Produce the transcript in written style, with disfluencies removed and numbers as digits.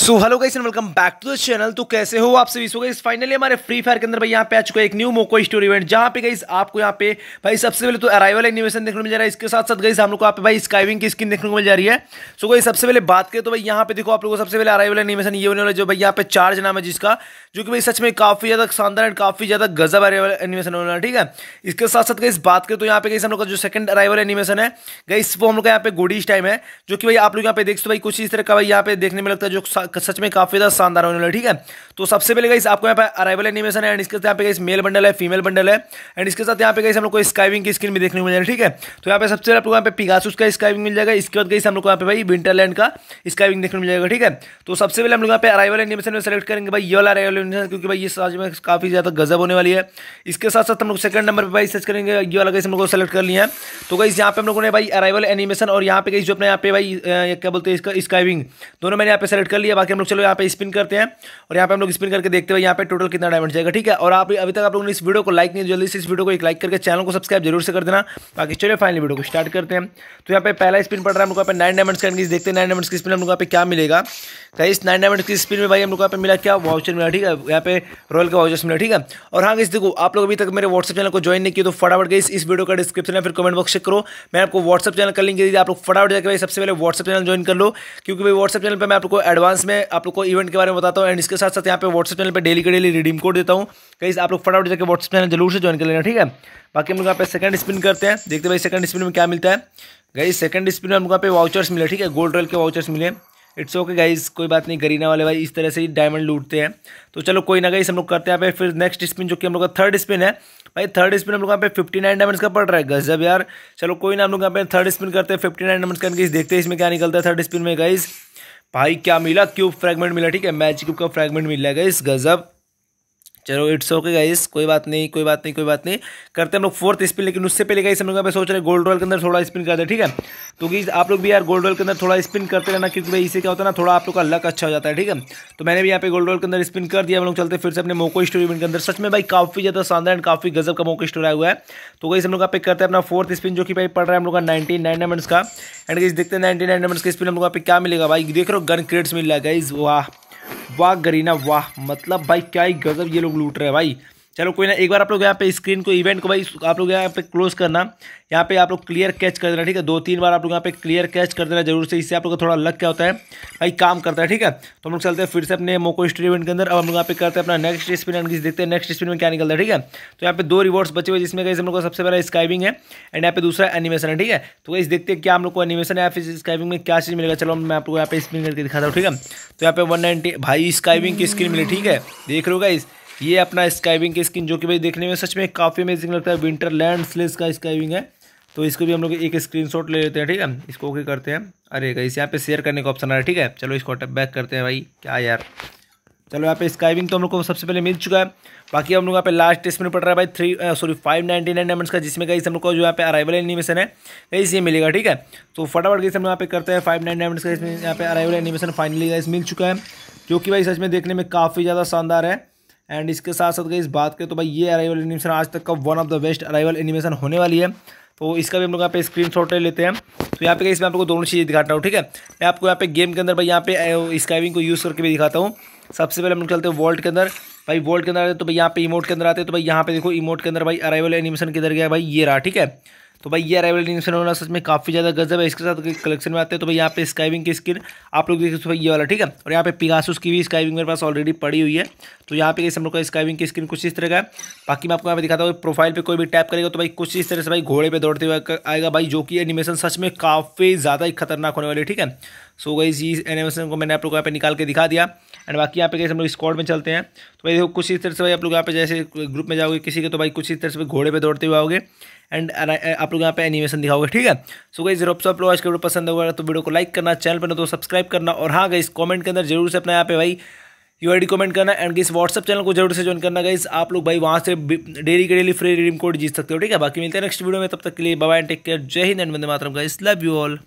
So hello guys and welcome back to the channel. तो कैसे हो आप सभी लोग। इस फाइनली हमारे फ्री फायर के अंदर भाई यहाँ पे आ चुका है एक न्यू मोको स्टोरी इवेंट, जहाँ पे गाइस आपको यहाँ पे भाई सबसे पहले तो अराइवल एनिमेशन देखने को मिल जा रहा है। इसके साथ साथ गाइस हम लोग को यहाँ पे भाई स्काइविंग की स्किन देखने को मिल जा रही है। सो गाइस सबसे पहले बात करें तो भाई यहाँ पे देखो आप लोगों को सबसे पहले अराइवल एनिमेशन ये होने वाला है, जो भाई यहाँ पे चार्ज नाम है जिसका, जो कि भाई सच में काफी ज्यादा शानदार एंड काफी ज्यादा गजब अराइवल एनिमेशन होने वाला है, ठीक है। इसके साथ साथ गाइस बात करें तो यहाँ पे गाइस हम लोग का जो सेकंड अराइवल एनिमेशन है गाइस वो हम लोग का यहाँ पे गोडीज टाइम है, जो कि भाई आप लोग यहाँ पे देख सकते हो भाई कुछ इस तरह का भाई यहाँ पे देखने में लगता है, जो सच में काफी ज्यादा शानदार होने वाला है, ठीक है। तो सबसे पहले गाइस आपको यहाँ पे अराइवल एनिमेशन है एंड इसके साथ यहाँ पे गाइस मेल बंडल है, फीमेल बंडल है एंड इसके साथ यहाँ पे गाइस हम लोग को स्काइविंग की स्किन भी देखने को मिल जाएगी, ठीक है। तो यहाँ पे सबसे पहले आपको यहाँ पे पिगासुस का स्काइविंग मिल जाएगा, इसके बाद गाइस हम लोग को यहाँ पे भाई विंटरलैंड का स्काइविंग देखने को मिल जाएगा, ठीक है। तो सबसे पहले हम लोग यहाँ पे अराइवल एनिमेशन में सेलेक्ट करेंगे भाई ये वाला अराइवल एनिमेशन, क्योंकि भाई ये साज में काफी ज्यादा गजब होने वाली है। इसके साथ साथ हम लोग सेकंड नंबर पे भाई सर्च करेंगे, ये वाला गाइस हम लोग को सेलेक्ट कर लिया है। तो गाइस यहाँ पे हम लोगों ने भाई अराइवल एनिमेशन और यहाँ पे गाइस जो अपने यहाँ पे भाई क्या बोलते हैं इसका स्काइविंग, दोनों मैंने यहाँ पे सेलेक्ट कर लिया। बाकी हम लोग चलो यहाँ पे स्पिन करते हैं और यहाँ पे हम लोग स्पिन करके देखते हैं यहाँ पे टोटल कितना डायमंड जाएगा, ठीक है। और आप अभी तक आप लोगों ने इस वीडियो को लाइक नहीं, जल्दी से इस वीडियो को एक लाइक करके चैनल को सब्सक्राइब जरूर से कर देना। बाकी चलिए फाइनली वीडियो को स्टार्ट करते हैं। तो यहाँ पे पहला स्पिन पड़ रहा है हम लोग यहाँ पे 9 डायमंड्स करेंगे, देखते हैं 9 डायमंड्स की स्पिन हम लोग यहाँ पे क्या मिलेगा। गाइस 9 डायमंड्स की स्पिन में भाई हम लोग यहाँ पे मिला क्या, वाउचर मिला, ठीक है। यहाँ पे रॉयल का वाउचर मिला, ठीक है। और हाँ गाइस देखो आप लोग अभी तक मेरे व्हाट्सएप चैनल को ज्वाइन नहीं किया तो फटाफट गाइस इस वीडियो का डिस्क्रिप्शन या फिर कमेंट बॉक्स चेक करो, मैं आपको व्हाट्सएप चैनल का लिंक दे दिया। आप लोग फटाफट जाकर भाई सबसे पहले व्हाट्सएप चैनल ज्वाइन कर लो, क्योंकि भाई व्हाट्सएप चैनल पर मैं आपको एडवांस में आप लोग को इवेंट के बारे में बताता हूँ एंड इसके साथ साथ यहाँ पे व्हाट्सएप चैनल पे डेली के डेली रिडीम कोड देता हूँ। गाइस आप लोग फटाफट जाकर व्हाट्सएप चैनल जरूर से ज्वाइन कर लेना, ठीक है। बाकी हम लोग यहाँ पे सेकंड स्पिन करते हैं, देखते हैं भाई सेकंड स्पिन में क्या मिलता है। गाइस सेकंड स्पिन में हम लोग यहाँ पे वाउचर्स मिले, ठीक है, गोल्ड रॉयल के वाउचर्स मिले। इट्स ओके गाइस, कोई बात नहीं, गरीना वाले भाई इस तरह से ही डायमंड लूटते हैं। तो चलो कोई ना, गाइस हम लोग करते हैं यहाँ पे फिर नेक्स्ट स्पिन, जो कि हम लोग का थर्ड स्पिन है। भाई थर्ड स्पिन हम लोग यहाँ पे 59 डायमंड्स का पड़ रहा है, गजब यार। चलो कोई ना, हम लोग यहाँ पे थर्ड स्पिन करते हैं 59 डायमंड्स करके, देखते हैं इसमें क्या निकलता है थर्ड स्पिन में। गाइस भाई क्या मिला, क्यूब फ्रैगमेंट मिला, ठीक है, मैच क्यूब का फ्रैगमेंट मिल रहा है गाइस, गजब। चलो इट्स ओके गाइस, कोई बात नहीं कोई बात नहीं कोई बात नहीं, करते हम लोग फोर्थ स्पिन। लेकिन उससे पहले गाइस हम लोग यहाँ पे सोच रहे हैं गोल्ड रॉयल के अंदर थोड़ा स्पिन करते हैं, ठीक है। तो गाइस आप लोग भी यार गोल्ड रॉयल के अंदर थोड़ा स्पिन करते रहना, क्योंकि भाई इससे क्या होता है ना, थोड़ा आप लोग का लक अच्छा हो जाता है, ठीक है। तो मैंने भी यहाँ पे गोल्ड रॉयल के अंदर स्पिन कर दिया। हम लोग चलते फिर से अपने मोको स्टोरी इवेंट के अंदर, सच में भाई काफी ज्यादा शानदार एंड काफी गजब का मोको स्टोरी आया हुआ है। तो गाइस हम लोग यहाँ पे करते हैं अपना फोर्थ स्पिन, जो कि भाई पड़ रहा है हम लोग का 99 डायमंड्स का एंड गाइस देखते हैं 99 डायमंड्स का स्पिन हम लोग यहाँ पे क्या मिलेगा। भाई देख रहे हो गन क्रेट्स मिल रहा है गाइस, वाह वाह गरीना वाह, मतलब भाई क्या ही गजब ये लोग लूट रहे हैं भाई। चलो कोई ना, एक बार आप लोग यहाँ पे स्क्रीन को इवेंट को भाई आप लोग यहाँ पे क्लोज करना, यहाँ पे आप लोग क्लियर कैच कर देना, ठीक है। 2-3 बार आप लोग यहाँ पे क्लियर कैच कर देना जरूर से, इससे आप लोग का थोड़ा लक क्या होता है भाई काम करता है, ठीक है। तो हम लोग चलते हैं फिर से अपने मोको स्टोरी इवेंट के अंदर। अब हम लोग यहाँ पे करते हैं अपना नेक्स्ट स्पिन एंड देखते हैं नेक्स्ट स्पिन में क्या निकलता है, ठीक है। तो यहाँ पे 2 रिवॉर्ड्स बचे हुए, जिसमें गाइस हम लोग का सबसे पहला स्काइविंग है एंड यहाँ पे दूसरा एनिमेशन है, ठीक है। तो गाइस देखते हैं क्या हम लोग को एनिमेशन है या फिर स्काइविंग में क्या चीज़ मिलेगा। चलो मैं आपको यहाँ पे स्पिन करके दिखाता हूँ, ठीक है। तो यहाँ पे 190 भाई स्काइविंग की स्क्रीन मिली, ठीक है, देख रहे हो गाइस ये अपना स्काइविंग की स्किन, जो कि भाई देखने में सच में काफ़ी अमेजिंग लगता है। विंटरलैंड स्लेज का स्काइविंग है, तो इसको भी हम लोग एक स्क्रीनशॉट ले लेते हैं, ठीक है। इसको ओके करते हैं। अरे गाइस यहाँ पे शेयर करने का ऑप्शन आ रहा है, ठीक है। चलो इसको बैक करते हैं भाई, क्या यार। चलो यहाँ पे स्काइविंग तो हम लोग को सबसे पहले मिल चुका है। बाकी हम लोग यहाँ पे लास्ट टेस्ट में पड़ रहा है भाई 599 डायमंड्स का, जिसमें गाइस हम लोग को जो यहाँ पे अराइवल एनिमेशन है गाइस ये मिलेगा, ठीक है। तो फटाफट गाइस हम यहाँ पे करते हैं 599 डायमंड्स का, इसमें यहाँ पे अराइवल एनिमेशन फाइनली गाइस मिल चुका है, जो कि भाई सच में देखने में काफ़ी ज़्यादा शानदार है। एंड इसके साथ साथ गाइस बात करें तो भाई ये अराइवल एनिमेशन आज तक का one of the best arrival animation होने वाली है। तो इसका भी हम लोग यहाँ पे स्क्रीनशॉट ले लेते हैं। तो यहाँ पे गाइस मैं आपको दोनों चीज़ें दिखाता हूँ, ठीक है। मैं आपको यहाँ पे गेम के अंदर भाई यहाँ पे स्काइविंग को यूज़ करके भी दिखाता हूँ। सबसे पहले हम लोग चलते हैं वॉल्ट के अंदर। भाई वॉल्ट के अंदर आते तो भाई यहाँ पे इमोट के अंदर आते, तो भाई यहाँ पे देखो इमोट के अंदर भाई अराइवल एनिमेशन किधर गया, भाई ये रहा, ठीक है। तो भाई ये अराइवल एनिमेशन होना सच में काफ़ी ज़्यादा गजब है। इसके साथ कलेक्शन में आते हैं तो भाई यहाँ पे स्काइविंग की स्किन आप लोग देख सकते हो ये वाला, ठीक है। और यहाँ पे पिगासुस की भी स्काइविंग मेरे पास ऑलरेडी पड़ी हुई है। तो यहाँ पे हम लोग का स्काइविंग की स्किन कुछ इस तरह का है। बाकी मैं आपको यहाँ पे दिखाता हूँ, प्रोफाइल पर कोई भी टैप करेगा तो भाई कुछ इस तरह से भाई घोड़े पर दौड़ते हुए आएगा भाई, जो कि एनिमेशन सच में काफ़ी ज़्यादा ही खतरनाक होने वाली है, ठीक है। सो गाइस इस एनिमेशन को मैंने आप लोग यहाँ पे निकाल के दिखा दिया। एंड बाकी यहाँ पे गाइस हम लोग स्क्वाड में चलते हैं। तो भाई देखो कुछ इस तरह से भाई आप लोग यहाँ पे जैसे ग्रुप में जाओगे किसी के, तो भाई कुछ इस तरह से घोड़े पे दौड़ते हुए आओगे एंड आप लोग यहाँ पे एनिमेशन दिखाओगे, ठीक है। सो गाइस जरूर आप लोग आज का वीडियो पसंद होगा तो वीडियो को लाइक करना, चैनल पर तो सब्सक्राइब करना, और हाँ गाइस कॉमेंट के अंदर जरूर से अपना यहाँ पे भाई यूआईडी कमेंट करना एंड इस व्हाट्सअप चैनल को जरूर से ज्वाइन करना। गाइस आप लोग भाई वहाँ से डेली के डेली फ्री रिडीम कोड जीत सकते हो, ठीक है। बाकी मिलते हैं नेक्स्ट वीडियो में, तब तक के लिए बाय बाय, टेक केयर, जय हिंद एंड वंदे मातरम गाइस, लव यू ऑल।